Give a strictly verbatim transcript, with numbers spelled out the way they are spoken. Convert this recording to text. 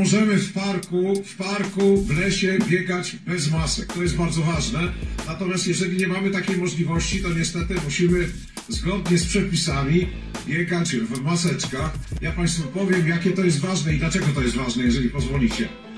możemy w parku, w parku, w lesie biegać bez masek. To jest bardzo ważne. Natomiast jeżeli nie mamy takiej możliwości, to niestety musimy zgodnie z przepisami biegać w maseczkach. Ja Państwu powiem, jakie to jest ważne i dlaczego to jest ważne, jeżeli pozwolicie.